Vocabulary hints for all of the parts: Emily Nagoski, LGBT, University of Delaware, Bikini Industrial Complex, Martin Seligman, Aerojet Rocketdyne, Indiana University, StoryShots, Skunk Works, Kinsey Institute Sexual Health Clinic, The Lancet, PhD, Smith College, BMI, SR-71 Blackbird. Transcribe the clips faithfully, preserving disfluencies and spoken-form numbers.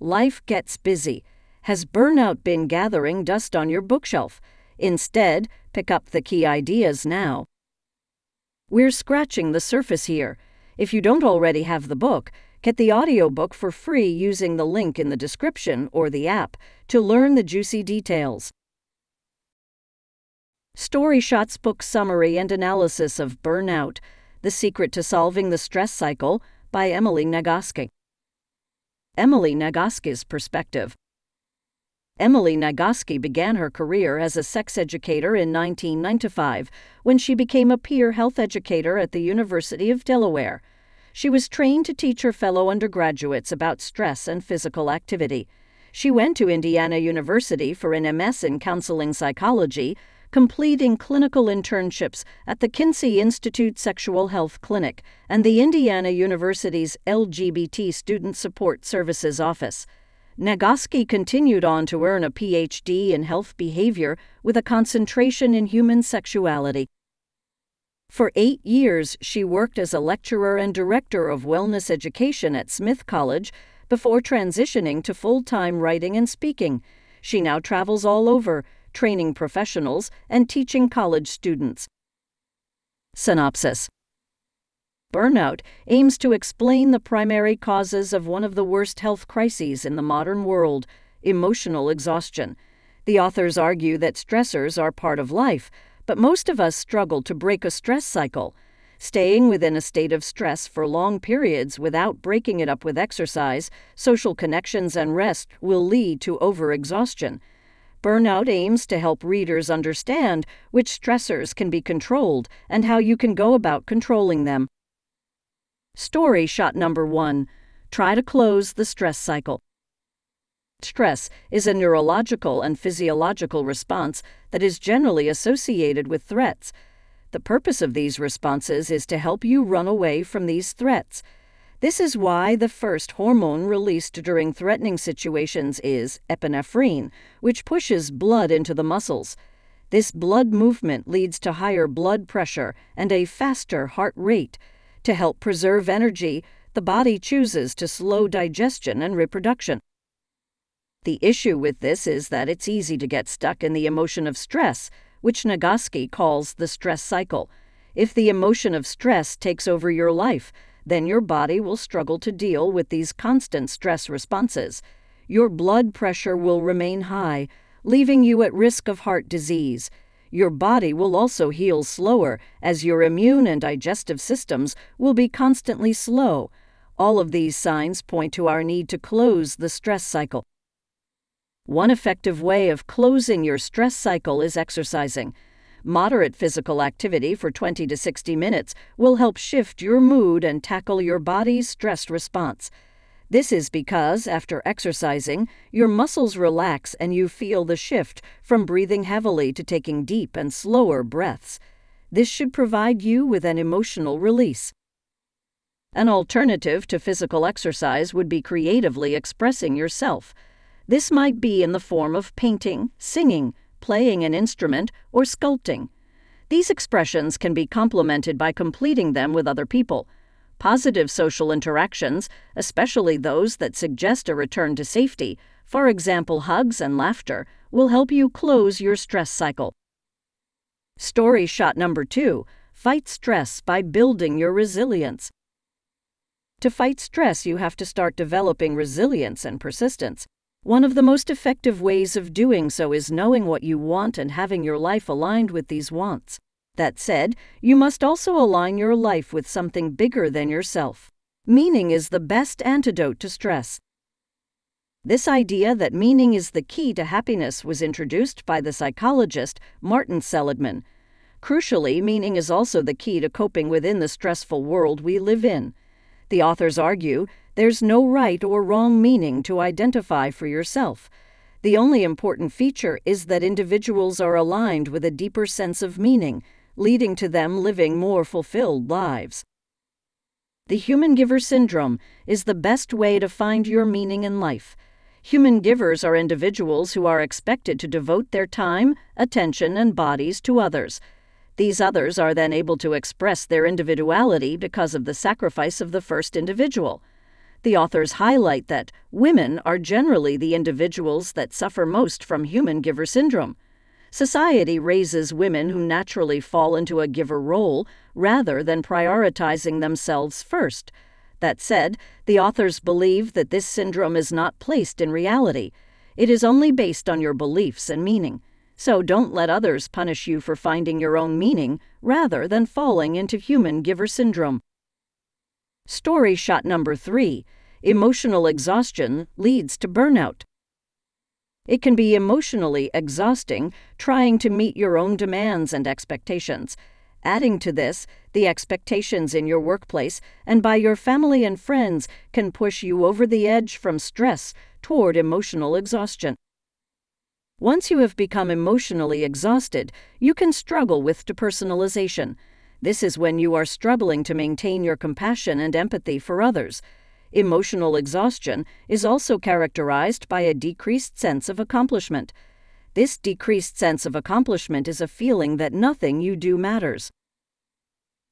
Life gets busy. Has burnout been gathering dust on your bookshelf? Instead, pick up the key ideas now. We're scratching the surface here. If you don't already have the book, get the audiobook for free using the link in the description or the app to learn the juicy details. StoryShots book summary and analysis of Burnout: The Secret to Solving the Stress Cycle by Emily Nagoski. Emily Nagoski's perspective. Emily Nagoski began her career as a sex educator in nineteen ninety-five when she became a peer health educator at the University of Delaware. She was trained to teach her fellow undergraduates about stress and physical activity. She went to Indiana University for an M S in counseling psychology, completing clinical internships at the Kinsey Institute Sexual Health Clinic and the Indiana University's L G B T Student Support Services Office. Nagoski continued on to earn a P H D in health behavior with a concentration in human sexuality. For eight years, she worked as a lecturer and director of wellness education at Smith College before transitioning to full-time writing and speaking. She now travels all over, training professionals and teaching college students. Synopsis. Burnout aims to explain the primary causes of one of the worst health crises in the modern world, emotional exhaustion. The authors argue that stressors are part of life, but most of us struggle to break a stress cycle. Staying within a state of stress for long periods without breaking it up with exercise, social connections, and rest will lead to overexhaustion. Burnout aims to help readers understand which stressors can be controlled and how you can go about controlling them. Story shot number one, try to close the stress cycle. Stress is a neurological and physiological response that is generally associated with threats. The purpose of these responses is to help you run away from these threats. This is why the first hormone released during threatening situations is epinephrine, which pushes blood into the muscles. This blood movement leads to higher blood pressure and a faster heart rate. To help preserve energy, the body chooses to slow digestion and reproduction. The issue with this is that it's easy to get stuck in the emotion of stress, which Nagoski calls the stress cycle. If the emotion of stress takes over your life, then your body will struggle to deal with these constant stress responses. Your blood pressure will remain high, leaving you at risk of heart disease. Your body will also heal slower, as your immune and digestive systems will be constantly slow. All of these signs point to our need to close the stress cycle. One effective way of closing your stress cycle is exercising. Moderate physical activity for twenty to sixty minutes will help shift your mood and tackle your body's stress response. This is because, after exercising, your muscles relax and you feel the shift from breathing heavily to taking deep and slower breaths. This should provide you with an emotional release. An alternative to physical exercise would be creatively expressing yourself. This might be in the form of painting, singing, playing an instrument, or sculpting. These expressions can be complemented by completing them with other people. Positive social interactions, especially those that suggest a return to safety, for example hugs and laughter, will help you close your stress cycle. Story shot number two, fight stress by building your resilience. To fight stress, you have to start developing resilience and persistence. One of the most effective ways of doing so is knowing what you want and having your life aligned with these wants. That said, you must also align your life with something bigger than yourself. Meaning is the best antidote to stress. This idea that meaning is the key to happiness was introduced by the psychologist Martin Seligman. Crucially, meaning is also the key to coping within the stressful world we live in. The authors argue there's no right or wrong meaning to identify for yourself. The only important feature is that individuals are aligned with a deeper sense of meaning, leading to them living more fulfilled lives. The human giver syndrome is the best way to find your meaning in life. Human givers are individuals who are expected to devote their time, attention, and bodies to others. These others are then able to express their individuality because of the sacrifice of the first individual. The authors highlight that women are generally the individuals that suffer most from human giver syndrome. Society raises women who naturally fall into a giver role rather than prioritizing themselves first. That said, the authors believe that this syndrome is not placed in reality. It is only based on your beliefs and meaning. So don't let others punish you for finding your own meaning rather than falling into human giver syndrome. Story shot number three, emotional exhaustion leads to burnout. It can be emotionally exhausting trying to meet your own demands and expectations. Adding to this, the expectations in your workplace and by your family and friends can push you over the edge from stress toward emotional exhaustion. Once you have become emotionally exhausted, you can struggle with depersonalization. This is when you are struggling to maintain your compassion and empathy for others. Emotional exhaustion is also characterized by a decreased sense of accomplishment. This decreased sense of accomplishment is a feeling that nothing you do matters.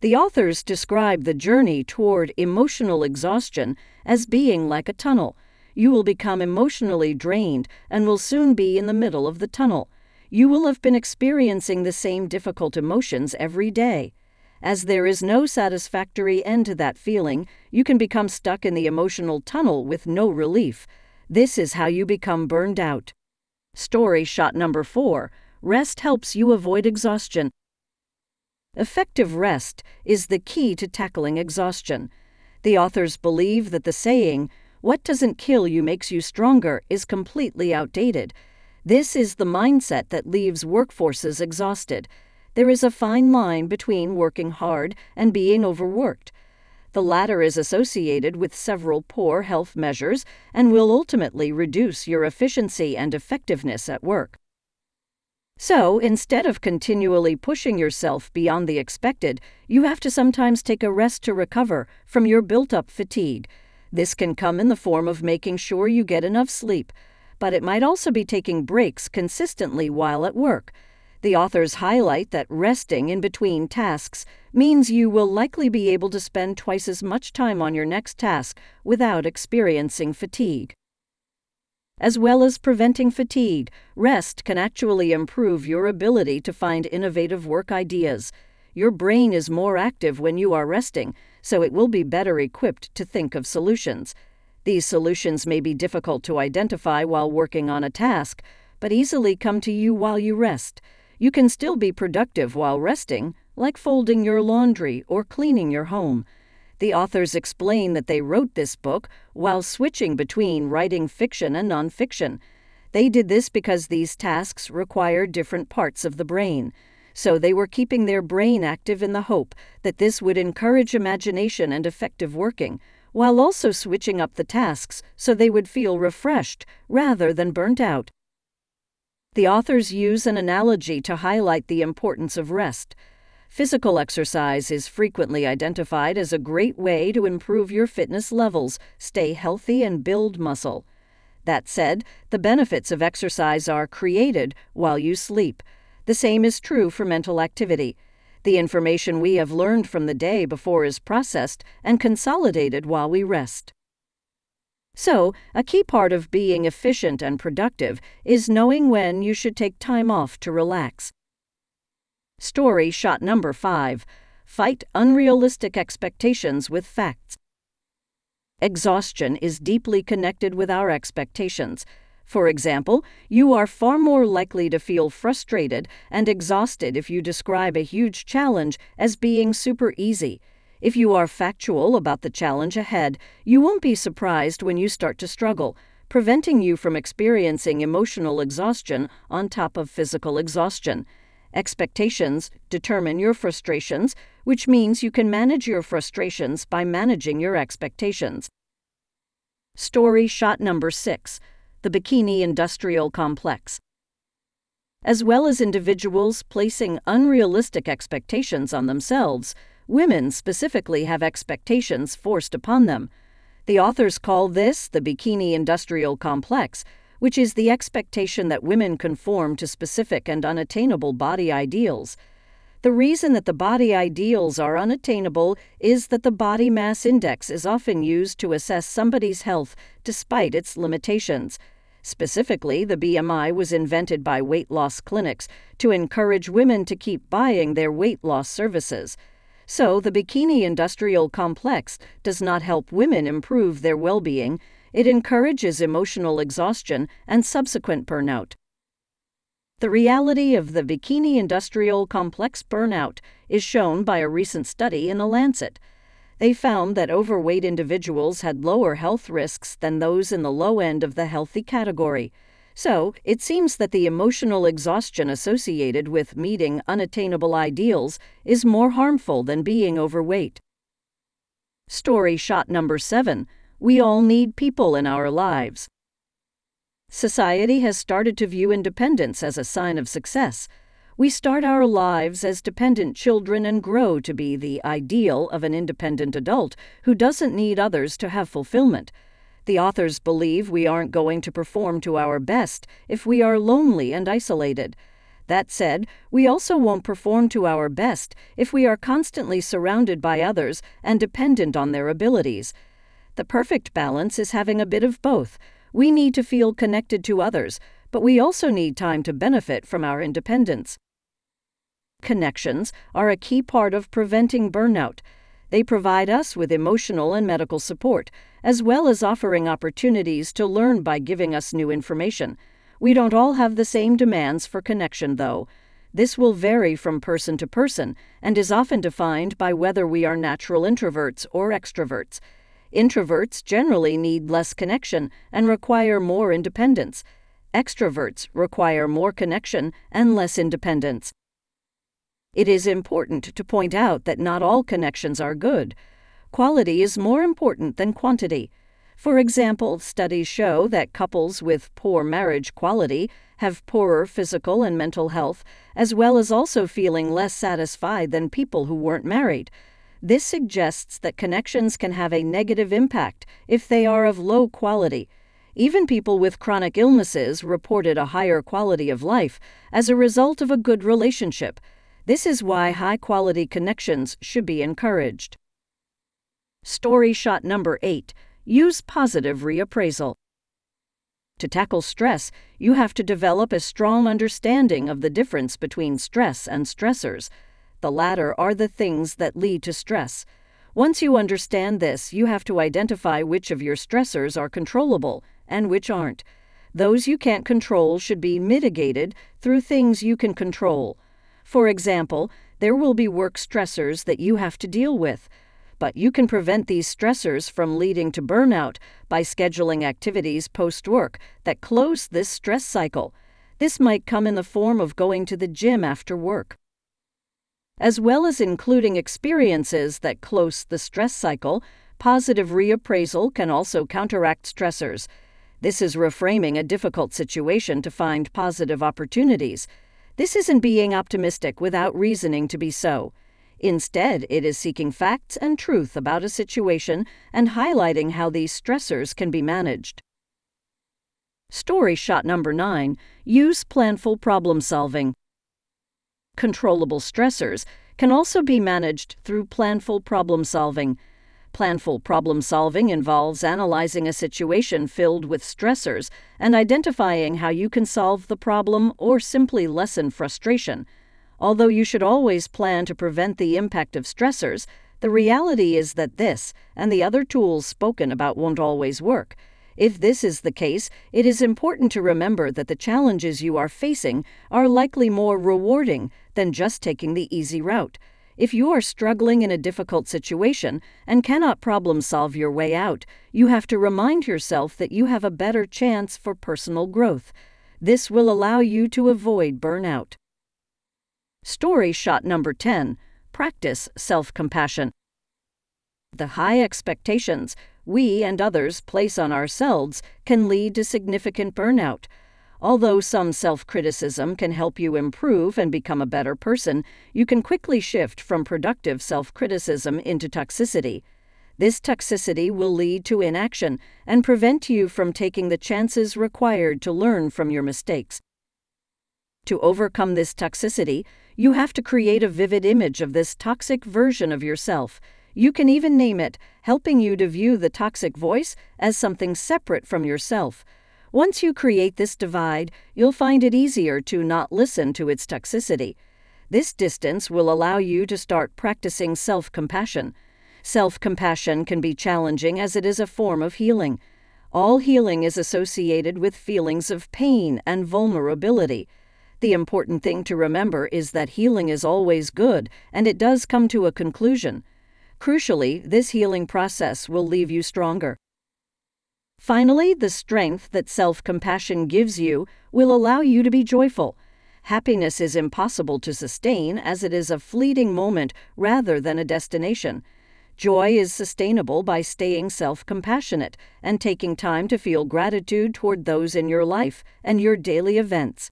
The authors describe the journey toward emotional exhaustion as being like a tunnel. You will become emotionally drained and will soon be in the middle of the tunnel. You will have been experiencing the same difficult emotions every day. As there is no satisfactory end to that feeling, you can become stuck in the emotional tunnel with no relief. This is how you become burned out. Story shot number four, rest helps you avoid exhaustion. Effective rest is the key to tackling exhaustion. The authors believe that the saying, "What doesn't kill you makes you stronger," is completely outdated. This is the mindset that leaves workforces exhausted. There is a fine line between working hard and being overworked. The latter is associated with several poor health measures and will ultimately reduce your efficiency and effectiveness at work. So, instead of continually pushing yourself beyond the expected, you have to sometimes take a rest to recover from your built-up fatigue. This can come in the form of making sure you get enough sleep, but it might also be taking breaks consistently while at work. The authors highlight that resting in between tasks means you will likely be able to spend twice as much time on your next task without experiencing fatigue. As well as preventing fatigue, rest can actually improve your ability to find innovative work ideas. Your brain is more active when you are resting, so it will be better equipped to think of solutions. These solutions may be difficult to identify while working on a task, but easily come to you while you rest. You can still be productive while resting, like folding your laundry or cleaning your home. The authors explain that they wrote this book while switching between writing fiction and nonfiction. They did this because these tasks require different parts of the brain. So they were keeping their brain active in the hope that this would encourage imagination and effective working, while also switching up the tasks so they would feel refreshed rather than burnt out. The authors use an analogy to highlight the importance of rest. Physical exercise is frequently identified as a great way to improve your fitness levels, stay healthy, and build muscle. That said, the benefits of exercise are created while you sleep. The same is true for mental activity. The information we have learned from the day before is processed and consolidated while we rest. So, a key part of being efficient and productive is knowing when you should take time off to relax. Story shot number five, fight unrealistic expectations with facts. Exhaustion is deeply connected with our expectations. For example, you are far more likely to feel frustrated and exhausted if you describe a huge challenge as being super easy. If you are factual about the challenge ahead, you won't be surprised when you start to struggle, preventing you from experiencing emotional exhaustion on top of physical exhaustion. Expectations determine your frustrations, which means you can manage your frustrations by managing your expectations. Story shot number six, the bikini industrial complex. As well as individuals placing unrealistic expectations on themselves, women specifically have expectations forced upon them. The authors call this the bikini industrial complex, which is the expectation that women conform to specific and unattainable body ideals. The reason that the body ideals are unattainable is that the body mass index is often used to assess somebody's health despite its limitations. Specifically, the B M I was invented by weight loss clinics to encourage women to keep buying their weight loss services. So the bikini industrial complex does not help women improve their well-being. It encourages emotional exhaustion and subsequent burnout. The reality of the bikini industrial complex burnout is shown by a recent study in The Lancet. They found that overweight individuals had lower health risks than those in the low end of the healthy category. So, it seems that the emotional exhaustion associated with meeting unattainable ideals is more harmful than being overweight. Story shot number seven. We all need people in our lives. Society has started to view independence as a sign of success. We start our lives as dependent children and grow to be the ideal of an independent adult who doesn't need others to have fulfillment. The authors believe we aren't going to perform to our best if we are lonely and isolated. That said, we also won't perform to our best if we are constantly surrounded by others and dependent on their abilities. The perfect balance is having a bit of both. We need to feel connected to others, but we also need time to benefit from our independence. Connections are a key part of preventing burnout. They provide us with emotional and medical support, as well as offering opportunities to learn by giving us new information. We don't all have the same demands for connection, though. This will vary from person to person and is often defined by whether we are natural introverts or extroverts. Introverts generally need less connection and require more independence. Extroverts require more connection and less independence. It is important to point out that not all connections are good. Quality is more important than quantity. For example, studies show that couples with poor marriage quality have poorer physical and mental health, as well as also feeling less satisfied than people who weren't married. This suggests that connections can have a negative impact if they are of low quality. Even people with chronic illnesses reported a higher quality of life as a result of a good relationship. This is why high-quality connections should be encouraged. Story shot number eight. Use positive reappraisal. To tackle stress, you have to develop a strong understanding of the difference between stress and stressors. The latter are the things that lead to stress. Once you understand this, you have to identify which of your stressors are controllable and which aren't. Those you can't control should be mitigated through things you can control. For example, there will be work stressors that you have to deal with, but you can prevent these stressors from leading to burnout by scheduling activities post-work that close this stress cycle. This might come in the form of going to the gym after work. As well as including experiences that close the stress cycle, positive reappraisal can also counteract stressors. This is reframing a difficult situation to find positive opportunities. This isn't being optimistic without reasoning to be so. Instead, it is seeking facts and truth about a situation and highlighting how these stressors can be managed. Story shot number nine. Use planful problem solving. Controllable stressors can also be managed through planful problem solving. Planful problem solving involves analyzing a situation filled with stressors and identifying how you can solve the problem or simply lessen frustration. Although you should always plan to prevent the impact of stressors, the reality is that this and the other tools spoken about won't always work. If this is the case, it is important to remember that the challenges you are facing are likely more rewarding than just taking the easy route. If you are struggling in a difficult situation and cannot problem solve your way out, you have to remind yourself that you have a better chance for personal growth. This will allow you to avoid burnout. Story shot number ten. Practice self-compassion. The high expectations we and others place on ourselves can lead to significant burnout. Although some self-criticism can help you improve and become a better person, you can quickly shift from productive self-criticism into toxicity. This toxicity will lead to inaction and prevent you from taking the chances required to learn from your mistakes. To overcome this toxicity, You have to create a vivid image of this toxic version of yourself. You can even name it, helping you to view the toxic voice as something separate from yourself. Once you create this divide, you'll find it easier to not listen to its toxicity. This distance will allow you to start practicing self-compassion. Self-compassion can be challenging as it is a form of healing. All healing is associated with feelings of pain and vulnerability. The important thing to remember is that healing is always good, and it does come to a conclusion. Crucially, this healing process will leave you stronger. Finally, the strength that self-compassion gives you will allow you to be joyful. Happiness is impossible to sustain as it is a fleeting moment rather than a destination. Joy is sustainable by staying self-compassionate and taking time to feel gratitude toward those in your life and your daily events.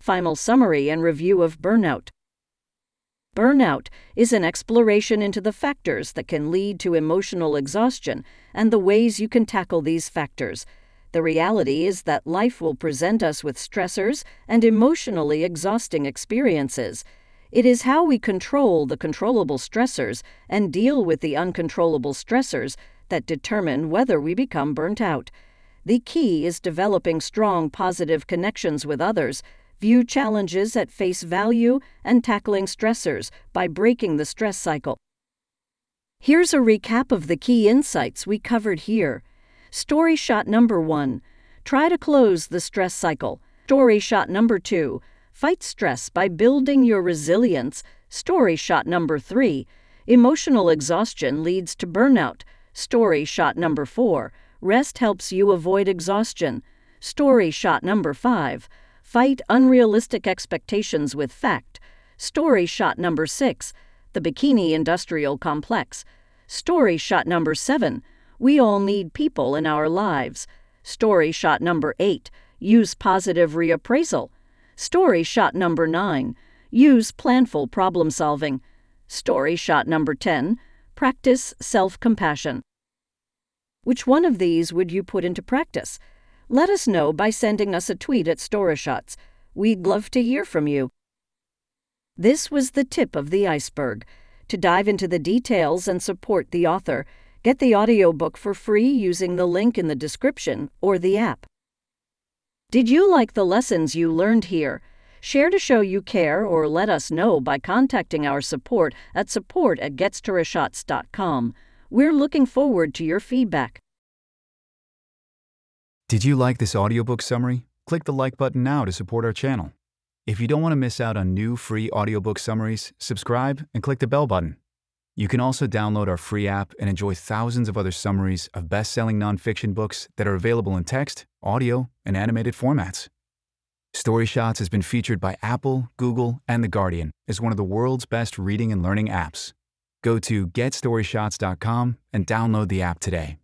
Final summary and review of burnout. Burnout is an exploration into the factors that can lead to emotional exhaustion and the ways you can tackle these factors. The reality is that life will present us with stressors and emotionally exhausting experiences. It is how we control the controllable stressors and deal with the uncontrollable stressors that determine whether we become burnt out. The key is developing strong positive connections with others, view challenges at face value, and tackling stressors by breaking the stress cycle. Here's a recap of the key insights we covered here. Story shot number one, try to close the stress cycle. Story shot number two, fight stress by building your resilience. Story shot number three, emotional exhaustion leads to burnout. Story shot number four, rest helps you avoid exhaustion. Story shot number five, fight unrealistic expectations with fact. Story shot number six, the bikini industrial complex. Story shot number seven, we all need people in our lives. Story shot number eight, use positive reappraisal. Story shot number nine, use planful problem solving. Story shot number ten, practice self-compassion. Which one of these would you put into practice? Let us know by sending us a tweet at StoryShots. We'd love to hear from you. This was the tip of the iceberg. To dive into the details and support the author, get the audiobook for free using the link in the description or the app. Did you like the lessons you learned here? Share to show you care or let us know by contacting our support at support at get storyshots dot com. We're looking forward to your feedback. Did you like this audiobook summary? Click the like button now to support our channel. If you don't want to miss out on new free audiobook summaries, subscribe and click the bell button. You can also download our free app and enjoy thousands of other summaries of best-selling nonfiction books that are available in text, audio, and animated formats. StoryShots has been featured by Apple, Google, and The Guardian as one of the world's best reading and learning apps. Go to get story shots dot com and download the app today.